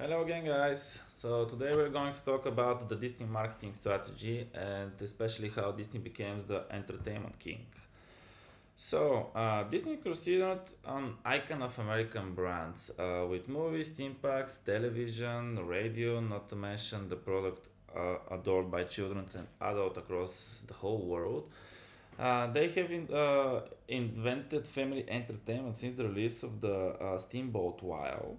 Hello again, guys. So today we're going to talk about the Disney marketing strategy and especially how Disney becomes the entertainment king. So Disney is considered an icon of American brands with movies, theme parks, television, radio, not to mention the product adored by children and adults across the whole world. They have invented family entertainment since the release of the Steamboat Willie.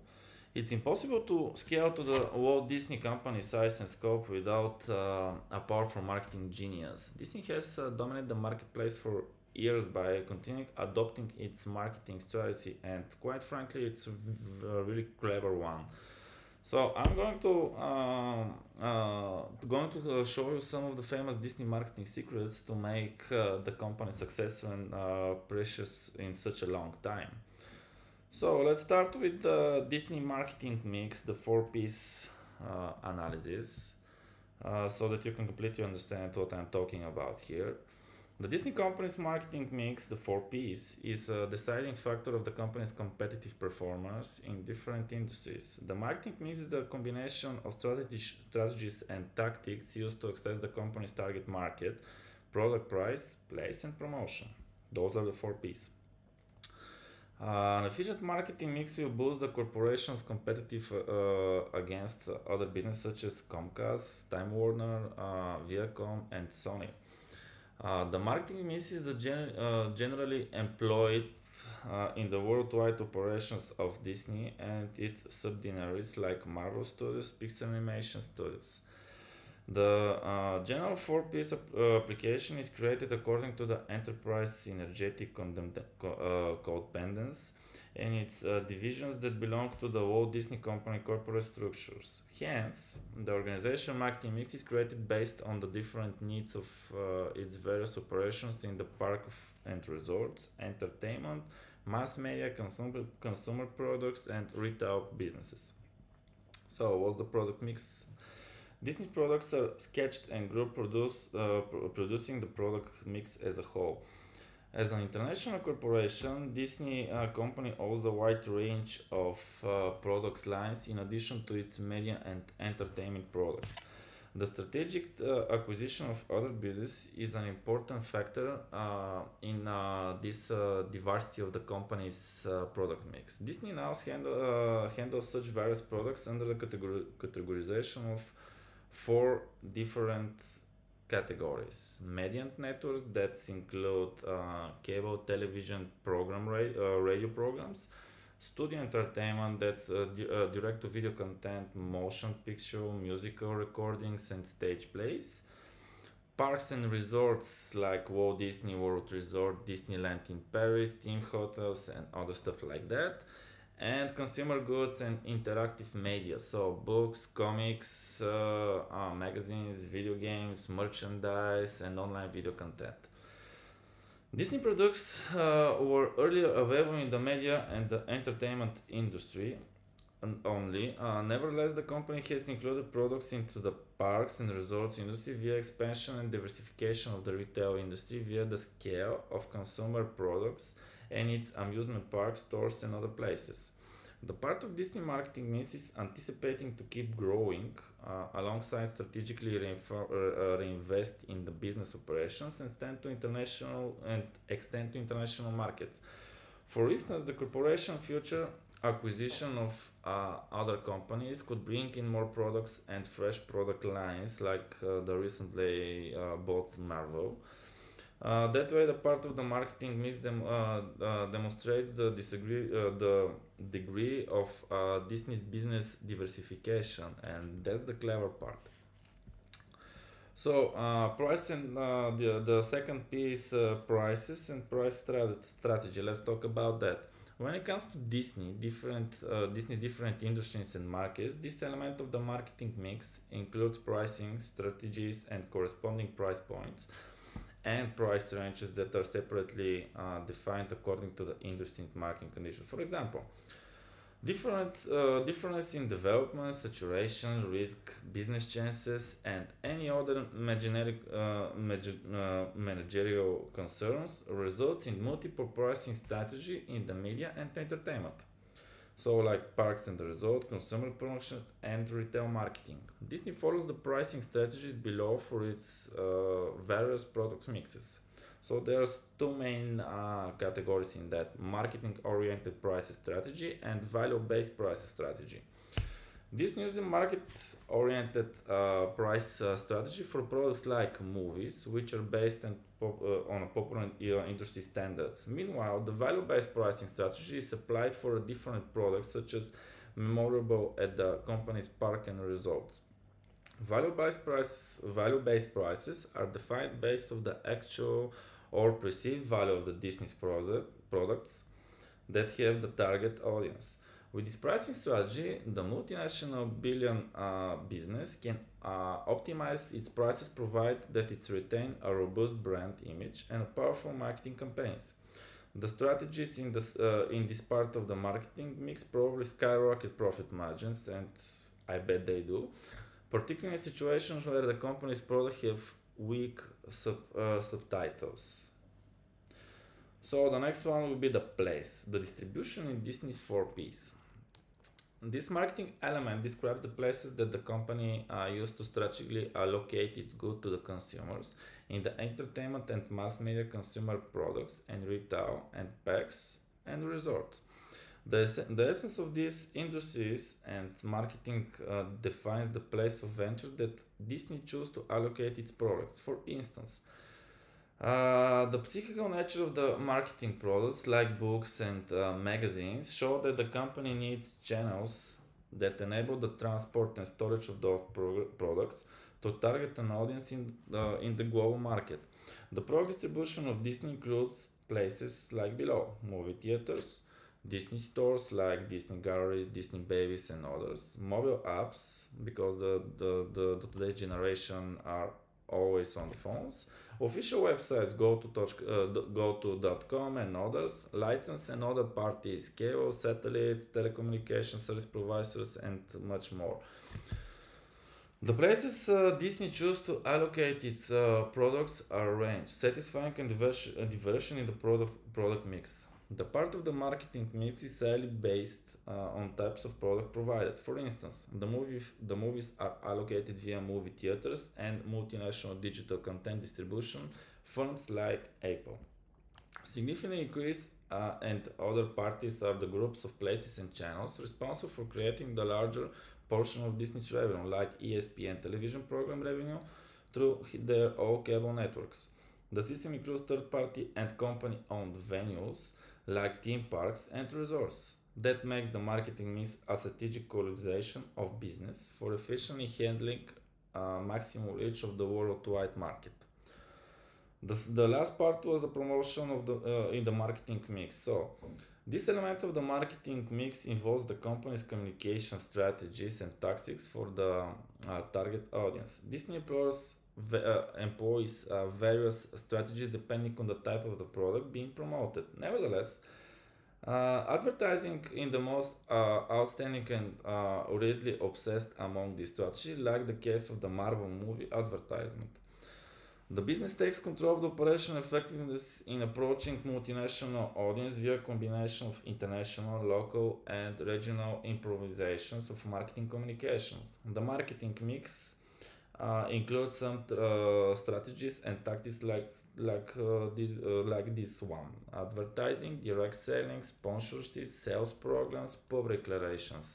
It's impossible to scale to the Walt Disney Company size and scope without a powerful marketing genius. Disney has dominated the marketplace for years by continuing adopting its marketing strategy, and quite frankly, it's a really clever one. So I'm going to show you some of the famous Disney marketing secrets to make the company successful and precious in such a long time. So let's start with the Disney marketing mix, the 4 P's analysis, so that you can completely understand what I'm talking about here. The Disney company's marketing mix, the 4 P's, is a deciding factor of the company's competitive performance in different industries. The marketing mix is the combination of strategies and tactics used to access the company's target market, product, price, place, and promotion. Those are the 4 P's. An efficient marketing mix will boost the corporation's competitive against other businesses such as Comcast, Time Warner, Viacom, and Sony. The marketing mix is generally employed in the worldwide operations of Disney and its subsidiaries like Marvel Studios, Pixar Animation Studios. The general 4 P's application is created according to the enterprise synergetic codependence and its divisions that belong to the Walt Disney Company corporate structures. Hence, the organization marketing mix is created based on the different needs of its various operations in the park and resorts, entertainment, mass media, consumer products, and retail businesses. So, what's the product mix? Disney products are sketched and group producing the product mix as a whole. As an international corporation, Disney Company owns a wide range of products lines in addition to its media and entertainment products. The strategic acquisition of other businesses is an important factor in this diversity of the company's product mix. Disney now handles such various products under the categorization of 4 different categories: media and networks, that include cable television program, radio programs; studio entertainment, that's direct to video content, motion picture, musical recordings, and stage plays; parks and resorts like Walt Disney World Resort, Disneyland in Paris, theme hotels, and other stuff like that; and consumer goods and interactive media, so books, comics, magazines, video games, merchandise, and online video content. Disney products were earlier available in the media and the entertainment industry only. Nevertheless, the company has included products into the parks and resorts industry via expansion and diversification of the retail industry via the scale of consumer products and its amusement parks, stores, and other places. The part of Disney marketing mix is anticipating to keep growing alongside strategically reinvest in the business operations and extend to international markets. For instance, the corporation future acquisition of other companies could bring in more products and fresh product lines like the recently bought Marvel. That way, the part of the marketing mix demonstrates the degree of Disney's business diversification, and that's the clever part. So, price and the second piece, prices and price strategy. Let's talk about that. When it comes to Disney, Disney's different industries and markets, this element of the marketing mix includes pricing strategies and corresponding price points and price ranges that are separately defined according to the industry and market conditions. For example, differences in development, saturation, risk, business chances, and any other managerial concerns results in multiple pricing strategy in the media and entertainment. So like parks and resort, consumer promotions and retail marketing. Disney follows the pricing strategies below for its various product mixes. So there's two main categories in that: marketing-oriented price strategy and value-based price strategy. Disney uses the market-oriented price strategy for products like movies, which are based on popular industry standards. Meanwhile, the value-based pricing strategy is applied for different products, such as memorable at the company's park and resorts. Value-based prices are defined based on the actual or perceived value of the Disney's products that have the target audience. With this pricing strategy, the multinational business can optimize its prices, provided that it retains a robust brand image and powerful marketing campaigns. The strategies in this part of the marketing mix probably skyrocket profit margins, and I bet they do, particularly in situations where the company's products have weak subtitles. So the next one will be the place, the distribution in Disney's 4Ps. This marketing element describes the places that the company used to strategically allocate its goods to the consumers in the entertainment and mass media, consumer products and retail, and parks and resorts. The essence of these industries and marketing defines the place of venture that Disney chose to allocate its products. For instance, the psychical nature of the marketing products, like books and magazines, show that the company needs channels that enable the transport and storage of those products to target an audience in the global market. The product distribution of Disney includes places like below: movie theaters, Disney stores like Disney Galleries, Disney Babies and others, mobile apps, because the today's generation are always on the phones, official websites, goto.com and others, license and other parties, cable, satellites, telecommunication service providers, and much more. The places Disney chooses to allocate its products are arranged, satisfying and diversion in the product mix. The part of the marketing mix is highly based on types of product provided. For instance, the movies are allocated via movie theaters and multinational digital content distribution firms like Apple. Significant increase and other parties are the groups of places and channels responsible for creating the larger portion of Disney's revenue, like ESPN television program revenue through their all cable networks. The system includes third-party and company-owned venues like theme parks and resorts. That makes the marketing mix a strategic colonization of business for efficiently handling maximum reach of the worldwide market. The last part was the promotion of in the marketing mix. So, this element of the marketing mix involves the company's communication strategies and tactics for the target audience. Disney employs various strategies depending on the type of the product being promoted. Nevertheless, advertising in the most outstanding and readily obsessed among these strategies, like the case of the Marvel movie advertisement. The business takes control of the operational effectiveness in approaching multinational audience via combination of international, local and regional improvisations of marketing communications. The marketing mix includes some strategies and tactics like this one: advertising, direct selling, sponsorships, sales programs, public relations.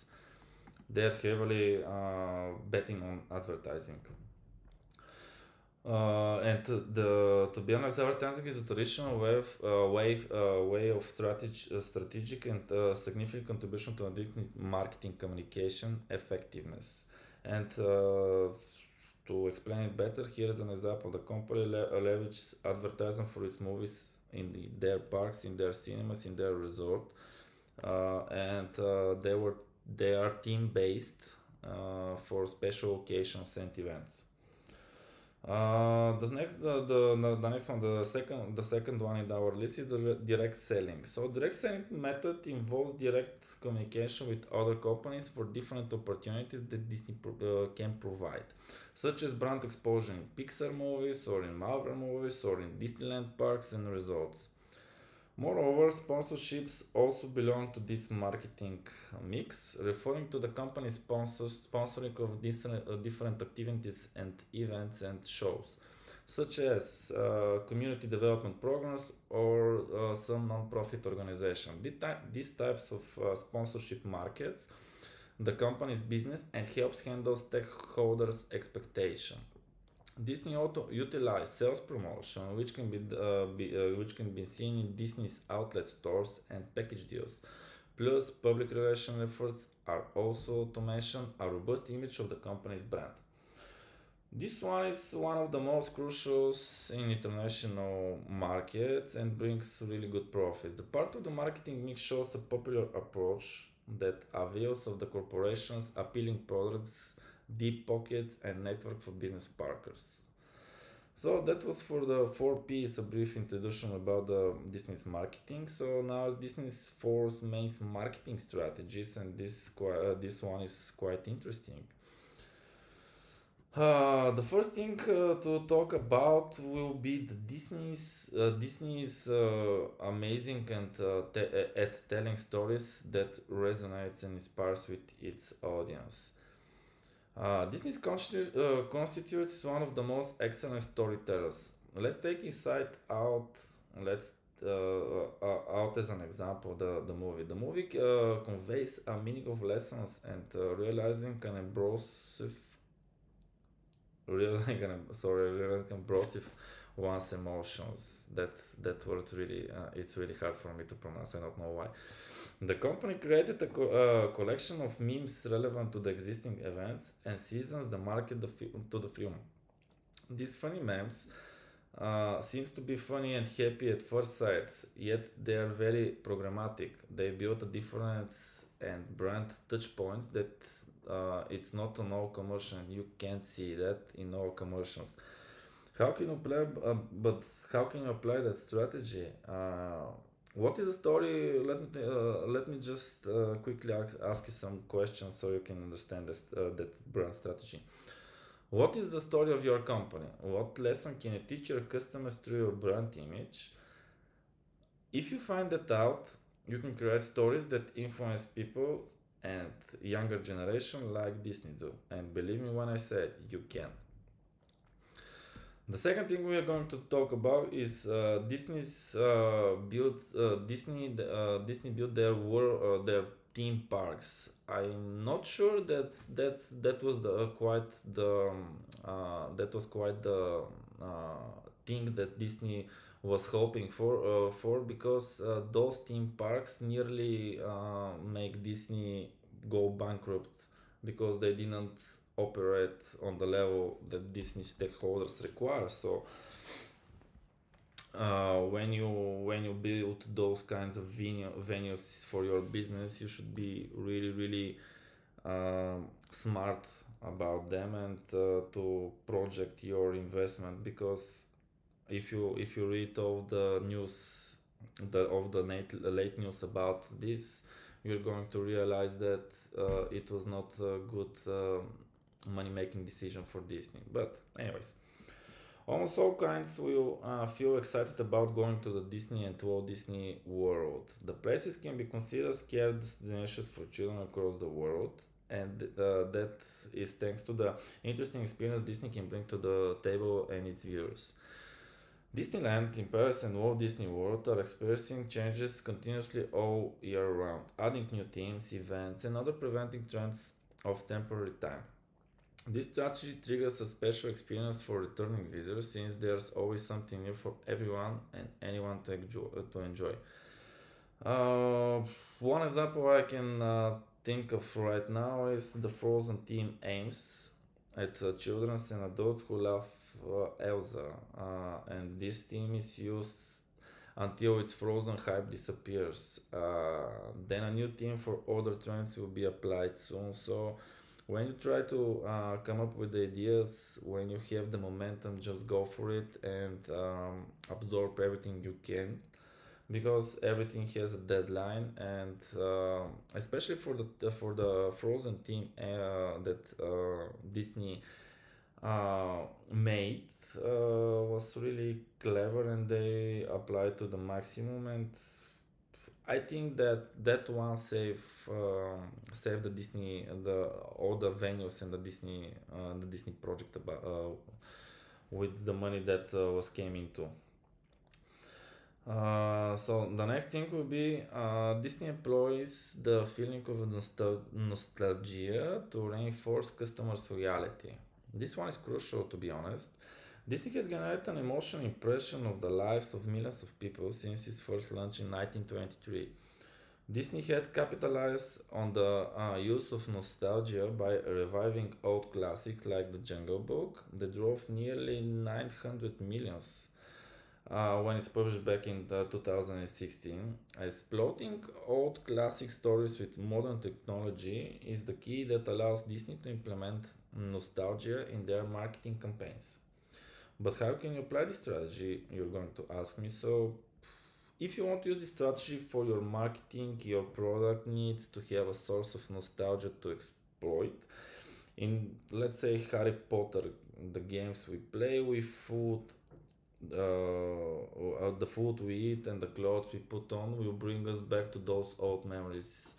They're heavily betting on advertising. And to be honest, advertising is a traditional way of strategic and significant contribution to marketing communication effectiveness. And to explain it better, here is an example. The company leverages advertising for its movies in their parks, in their cinemas, in their resort, and they are team-based for special occasions and events. The second one in our list is the direct selling. So direct selling method involves direct communication with other companies for different opportunities that Disney can provide, such as brand exposure in Pixar movies or in Marvel movies or in Disneyland parks and resorts. Moreover, sponsorships also belong to this marketing mix, referring to the company's sponsoring of different activities and events and shows, such as community development programs or some non-profit organization. These types of sponsorship markets the company's business and helps handle stakeholders' expectation. Disney also utilizes sales promotion, which can be seen in Disney's outlet stores and package deals. Plus, public relation efforts are also to mention a robust image of the company's brand. This one is one of the most crucial in international markets and brings really good profits. The part of the marketing mix shows a popular approach that avails of the corporation's appealing products, deep pockets and network for business partners. So that was for the 4Ps, a brief introduction about Disney's marketing. So now Disney's 4 main marketing strategies, and this one is quite interesting. The first thing to talk about will be the Disney's amazing and at telling stories that resonates and inspires with its audience. Disney constitutes one of the most excellent storytellers. Let's take Inside Out. Out as an example, the movie conveys a meaning of lessons and realizing an impressive. Realizing one's emotions. That word really, it's really hard for me to pronounce. I don't know why. The company created a collection of memes relevant to the existing events and seasons the market to the film. These funny memes seems to be funny and happy at first sight, yet they are very programmatic. They build a difference and brand touch points that it's not on all commercials. You can't see that in all commercials. How can you apply that strategy? What is the story? Let me just quickly ask you some questions so you can understand this, that brand strategy. What is the story of your company? What lesson can you teach your customers through your brand image? If you find that out, you can create stories that influence people and younger generation like Disney do. And believe me when I said you can. The second thing we are going to talk about is Disney built their theme parks. I'm not sure that was quite the thing that Disney was hoping for because those theme parks nearly make Disney go bankrupt because they didn't operate on the level that Disney stakeholders require. So when you build those kinds of venues for your business, you should be really smart about them and to project your investment, because if you read all the news late news about this, you're going to realize that it was not a good money-making decision for Disney. But anyways, almost all kinds will feel excited about going to the Disney and Walt Disney World. The places can be considered scary destinations for children across the world, and that is thanks to the interesting experience Disney can bring to the table and its viewers. Disneyland in Paris and Walt Disney World are experiencing changes continuously all year round, adding new themes, events, and other preventing trends of temporary time. This strategy triggers a special experience for returning visitors, since there's always something new for everyone and anyone to enjoy. One example I can think of right now is the Frozen theme aims at children and adults who love Elsa, and this theme is used until its Frozen hype disappears. Then a new theme for older trends will be applied soon. So when you try to come up with ideas, when you have the momentum, just go for it and absorb everything you can, because everything has a deadline. And especially for the Frozen theme that Disney made was really clever, and they applied to the maximum, and I think that one saved the Disney, all the venues and the Disney project about with the money that was came into. So the next thing will be Disney employs the feeling of nostalgia to reinforce customers' reality. This one is crucial, to be honest. Disney has generated an emotional impression of the lives of millions of people since its first launch in 1923. Disney had capitalized on the use of nostalgia by reviving old classics like The Jungle Book, that drove nearly 900 million when it's published back in 2016. Exploiting old classic stories with modern technology is the key that allows Disney to implement nostalgia in their marketing campaigns. But how can you apply this strategy, you're going to ask me. So if you want to use this strategy for your marketing, your product needs to have a source of nostalgia to exploit. In, let's say, Harry Potter, the games we play with, food, the food we eat and the clothes we put on will bring us back to those old memories.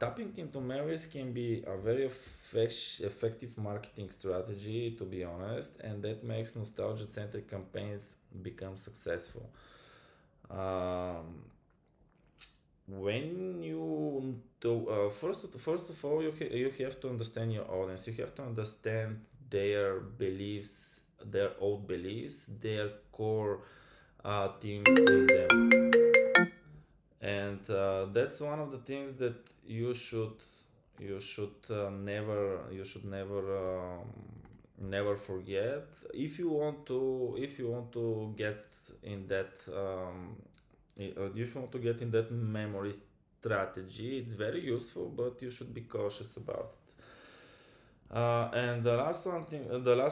Tapping into memories can be a very effective marketing strategy, to be honest, and that makes nostalgia-centric campaigns become successful. When you do, first of all, you have to understand your audience. You have to understand their beliefs, their old beliefs, their core themes in them. And that's one of the things that you should never forget if you want to get in that memory strategy. It's very useful, but you should be cautious about it. And the last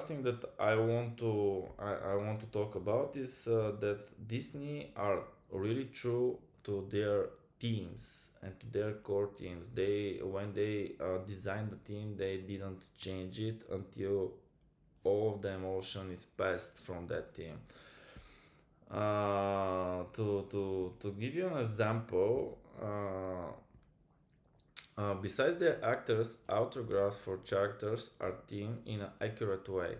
thing that I want to talk about is that Disney are really true to their teams and to their core teams. When they designed the team, they didn't change it until all of the emotion is passed from that team. To give you an example, besides their actors, autographs for characters are themed in an accurate way.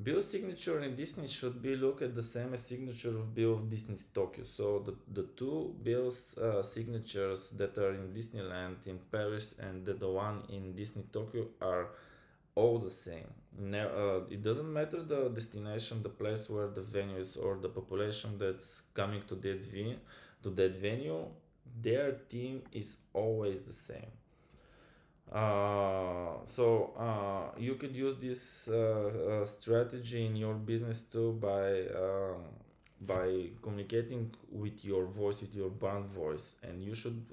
Bill's signature in Disney should be looked at the same as signature of Bill of Disney Tokyo. So the two Bill's signatures that are in Disneyland in Paris and the one in Disney Tokyo are all the same. It doesn't matter the destination, the place where the venue is, or the population that's coming to that venue. Their theme is always the same. So you could use this strategy in your business too by communicating with your voice, with your brand voice, and you should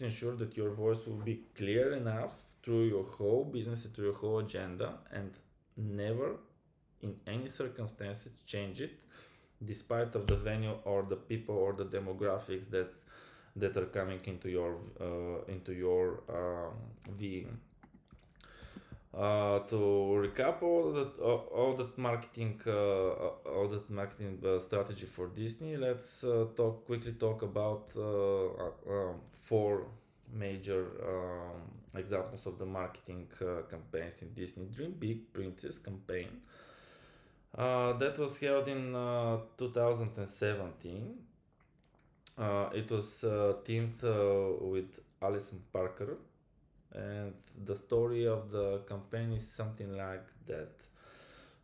ensure that your voice will be clear enough through your whole business, through your whole agenda, and never in any circumstances change it, despite of the venue or the people or the demographics that are coming into your VM. To recap all that marketing strategy for Disney, let's quickly talk about four major examples of the marketing campaigns in Disney. Dream Big Princess campaign that was held in 2017. It was themed with Alison Parker, and the story of the campaign is something like that.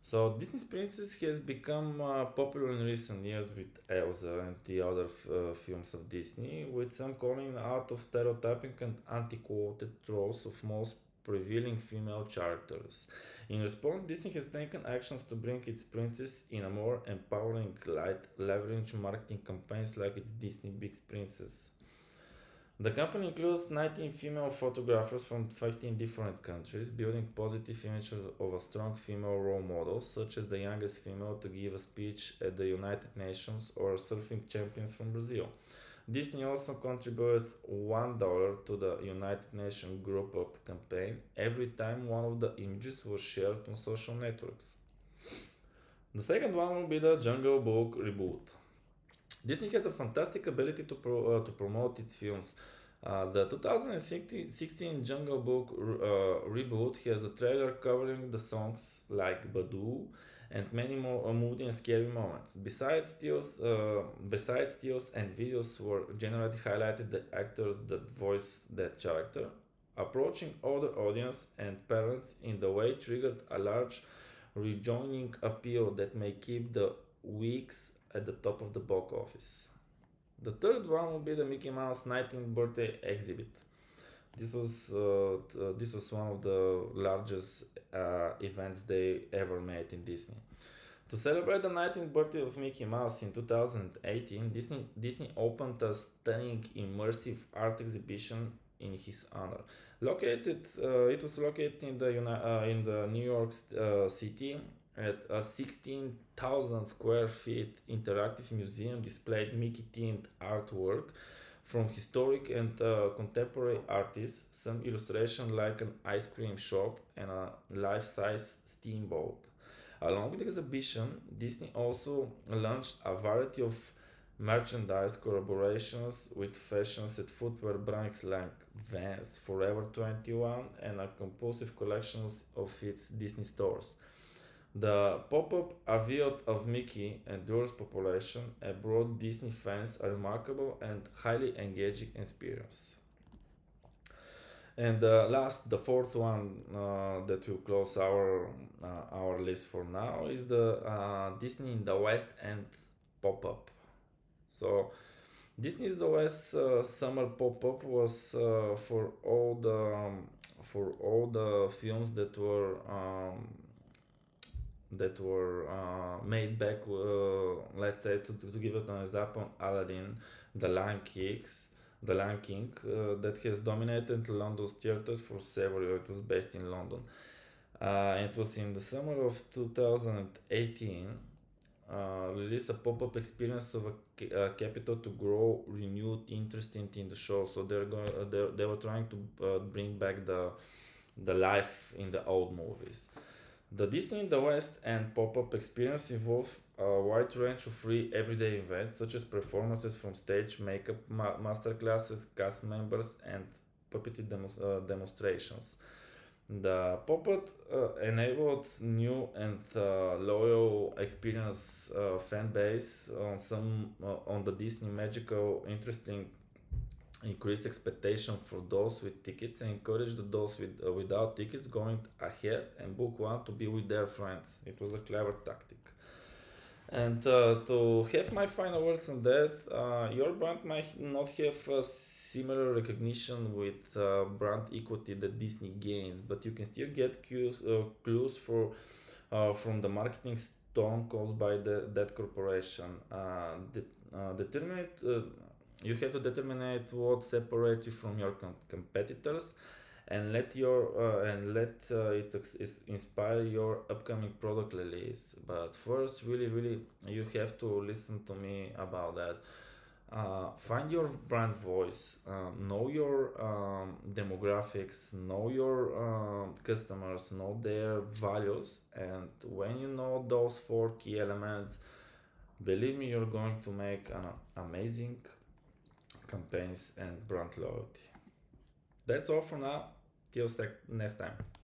So Disney's Princess has become popular in recent years with Elsa and the other films of Disney, with some calling out of stereotyping and antiquated roles of most prevailing female characters. In response, Disney has taken actions to bring its princess in a more empowering light, leveraging marketing campaigns like its Disney Big Princess. The company includes 19 female photographers from 15 different countries, building positive images of a strong female role model, such as the youngest female to give a speech at the United Nations or surfing champions from Brazil. Disney also contributed $1 to the United Nations Group Up campaign every time one of the images was shared on social networks. The second one will be the Jungle Book reboot. Disney has a fantastic ability to promote its films. The 2016 Jungle Book reboot has a trailer covering the songs like Badoo and many more moody and scary moments. Besides steals and videos were generated highlighted the actors that voiced that character, approaching older audience and parents in the way triggered a large rejoining appeal that may keep the weeks at the top of the box office. The third one will be the Mickey Mouse 19th birthday exhibit. This was one of the largest events they ever made in Disney. To celebrate the 19th birthday of Mickey Mouse in 2018, Disney opened a stunning immersive art exhibition in his honor. It was located in the New York City. At a 16,000 square feet interactive museum displayed Mickey-themed artwork from historic and contemporary artists, some illustration like an ice cream shop and a life-size steamboat. Along with the exhibition, Disney also launched a variety of merchandise collaborations with fashions at footwear brands like Vans, Forever 21 and a compulsive collection of its Disney stores. The pop-up aviat of Mickey endures population and brought Disney fans a remarkable and highly engaging experience. And the fourth one that will close our list for now is the Disney in the West End pop-up. So Disney in the West summer pop-up was for all the films that were made back, let's say, to give it an example, Aladdin, The Lion King, that has dominated London's theaters for several years. It was based in London. It was in the summer of 2018, released a pop-up experience of a capital to grow renewed interest in the show. So they were trying to bring back the life in the old movies. The Disney in the West End pop-up experience involved a wide range of free everyday events such as performances from stage, makeup masterclasses, cast members and puppet demonstrations. The pop-up enabled new and loyal experience fan base on the Disney magical interesting increased expectation for those with tickets and encouraged those without tickets going ahead and book one to be with their friends. It was a clever tactic. And to have my final words on that, your brand might not have a similar recognition with brand equity that Disney gains, but you can still get clues from the marketing storm caused by that corporation. You have to determine what separates you from your competitors, and let it inspire your upcoming product release. But first, really, you have to listen to me about that. Find your brand voice, know your demographics, know your customers, know their values, and when you know those four key elements, believe me, you're going to make an amazing campaigns and brand loyalty. That's all for now. Till next time.